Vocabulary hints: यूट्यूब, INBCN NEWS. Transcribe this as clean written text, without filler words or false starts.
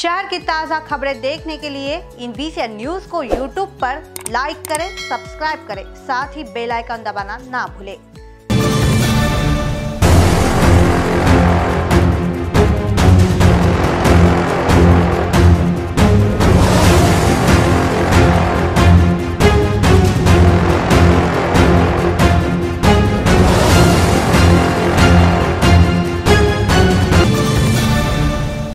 शहर की ताज़ा खबरें देखने के लिए INBCN न्यूज़ को यूट्यूब पर लाइक करें, सब्सक्राइब करें, साथ ही बेल आइकन दबाना ना भूलें।